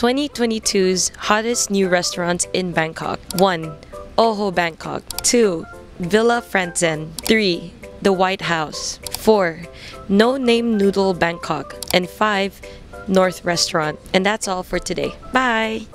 2022's hottest new restaurants in Bangkok. 1. Oho Bangkok. 2. Villa Franzen. 3. The White House. 4. No Name Noodle Bangkok. And 5. North Restaurant. And that's all for today. Bye!